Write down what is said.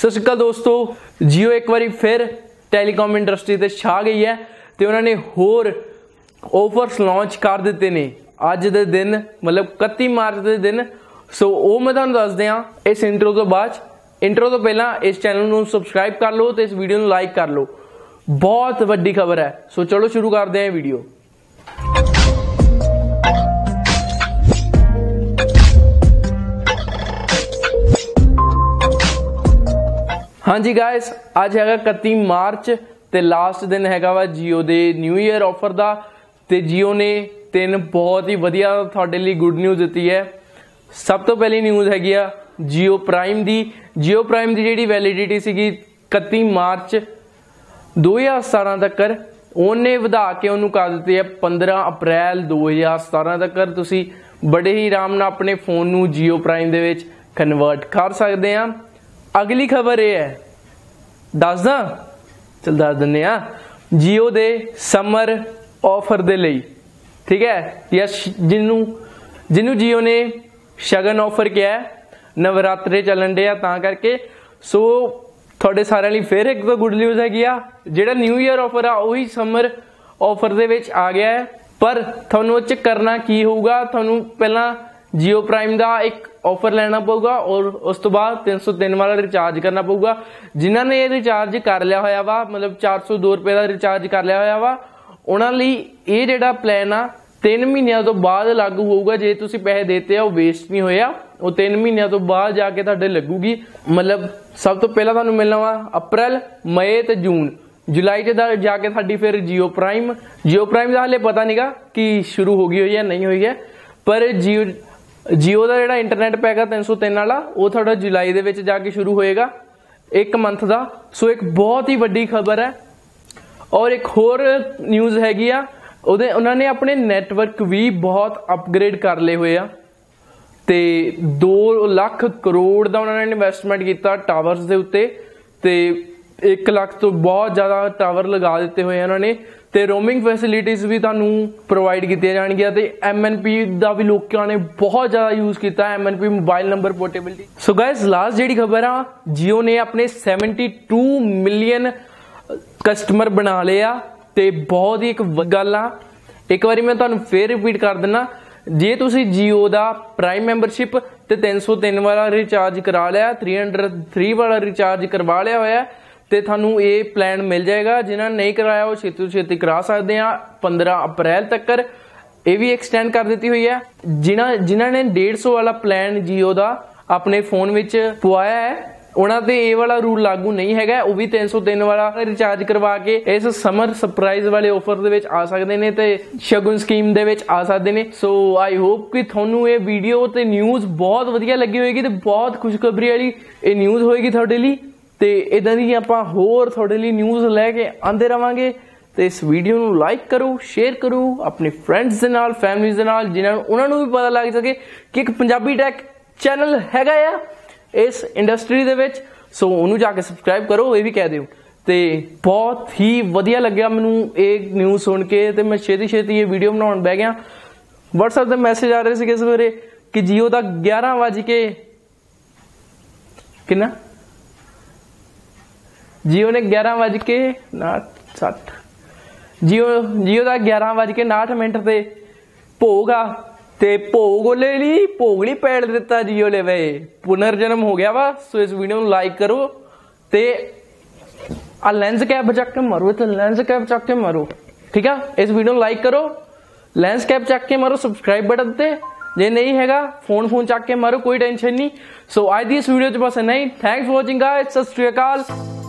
सत श्री अकाल दोस्तों, जियो एक बार फिर टैलीकॉम इंडस्ट्री ते छा गई है तो उन्होंने होर ऑफर्स लॉन्च कर दिते ने अज के दिन, मतलब 31 मार्च के दिन। सो वो मैं तुहानू दस दियां इस इंट्रो तो बाद। इंट्रो तो पहला इस चैनल नू सबसक्राइब कर लो तो इस वीडियो नू लाइक कर लो, बहुत वड्डी खबर है। सो चलो शुरू करते हैं वीडियो। हाँ जी गाइस, आज है 31 मार्च ते लास्ट दिन है वा जियो दे न्यू ईयर ऑफर दा। ते जियो ने तीन बहुत ही वधिया तुहाडे लई गुड न्यूज़ दी है। सब तो पहली न्यूज़ हैगी आ जियो प्राइम दी। जियो प्राइम दी जिहड़ी वैलिडिटी सीगी 31 मार्च 2017 तक, उन्हें वधा के उन्होंने कर दी है 15 अप्रैल 2017 तक। तुसी बड़े ही आराम नाल अपने फोन नू जियो प्राइम दे विच कन्वर्ट कर सकते हैं। अगली खबर यह है दस दिने जियो दे समर ऑफर दे लई, ठीक है, या जिन्हों जियो ने शगन ऑफर किया है। नवरात्रे चलन डे तां करके। सो थोड़े सारे लिए फिर एक तो गुड न्यूज़ हैगी आ, जेड़ा न्यू ईयर ऑफर आ वही समर ऑफर दे विच आ गया है। पर थानू उच करना की होगा, थानू पहला जियो प्राइम का एक ऑफर लेना पऊगा और उस तो बाद 303 वाला रिचार्ज करना पऊगा। जिन्होंने रिचार्ज कर लिया होया वा, मतलब 402 रुपए का रिचार्ज कर लिया होया वा, उन्हां लई ये जिहड़ा प्लान आ 3 महीनों तो बाद लागू होगा। जे तुसी पैसे देते हो वेस्ट नहीं होया, वो 3 महीनों तो बाद जाके तुहाडे लगूगी। मतलब सब तो पहला तुहानू मिलना वा अप्रैल, मई ते जून, जुलाई च जाके तुहाडी फिर जियो प्राइम का हाले पता नहीं गा कि शुरू हो गई हुई है नहीं हुई है। पर जियो का जो इंटरनेट पैक है 303 वाला वो थोड़ा जुलाई दे विच जाके शुरू होएगा, 1 मंथ का। सो एक बहुत ही वड्डी खबर है। और एक होर न्यूज़ हैगी आ, उन्होंने अपने नैटवर्क भी बहुत अपग्रेड कर ले हुए आ ते 2 लाख करोड़ का उन्होंने इन्वैसटमेंट किया टावरस के उत्ते ते 1 लाख तो बहुत ज़्यादा टावर लगा दिते हुए उन्होंने। तो रोमिंग फैसिलिटीज़ भी तुहानू प्रोवाइड की जाएगी। तो MNP का भी लोगों ने बहुत ज़्यादा यूज़ किया, MNP mobile number portability. So guys last जी खबर आ, जियो ने अपने 72 मिलियन कस्टमर बना लिया। तो बहुत ही एक गल आ, एक बार मैं तुहानू फिर रिपीट कर देना, जे तुम जियो का प्राइम मैंबरशिप तो 303 वाला रिचार्ज करा लिया, 303 वाला रिचार्ज करवा लिया होया ते थानू ये प्लान मिल जाएगा। जिन्होंने नहीं कराया वो छेती छेती करा सकते हैं, 15 अप्रैल तक ये भी एक्सटेंड कर दी हुई है। जिन्होंने 150 वाला प्लान जियो का अपने फोन में पवाया है उन्होंने ते ये वाला रूल लागू नहीं हैगा, वो भी 303 वाला रिचार्ज करवा के इस समर सरप्राइज वाले ऑफर दे विच आ सकते ने ते शगुन स्कीम दे विच आ सकते ने। सो आई होप कि थानू ये वीडियो ते न्यूज़ बहुत वधिया लगी होएगी ते बहुत खुशखबरी वाली ये न्यूज़ होएगी तुहाडे लई। तो इदां दी आपां होर तुहाडे लई न्यूज़ लैके आंदे रहांगे। तो इस वीडियो नू लाइक करो, शेयर करो अपने फ्रेंड्स दे नाल, फैमिलीज़ दे नाल, जिन्हां नू उन्हां नू भी पता लग सके कि एक पंजाबी टैक चैनल हैगा आ इस इंडस्ट्री दे विच। सो उन्हूं जाके सबसक्राइब करो, ये भी कह दिओ। तो बहुत ही वधिया लग्या मैनू एक न्यूज़ सुन के, तो मैं छेती ये वीडियो बनाउण बह गया। WhatsApp ते मैसेज आ रहे सीगे सवेरे कि जियो दा 11:59 जियो का 11:59 पे भोग आ ते भोगली पैड़ दिता जियो ले वे, पुनर्जन्म हो गया वा। सो इस वीडियो लाइक करो ते आ लेंस कैप चक के मारो, तो लेंस कैप चक के मारो, ठीक है। इस वीडियो लाइक करो, लेंस कैप चक के मारो सब्सक्राइब बटन ते, जे नहीं हैगा फोन चक के मारो, कोई टेंशन नहीं। सो आज की इस वीडियो बस इतना ही। थैंक्स फॉर वाचिंग गाइस, सत श्री अकाल।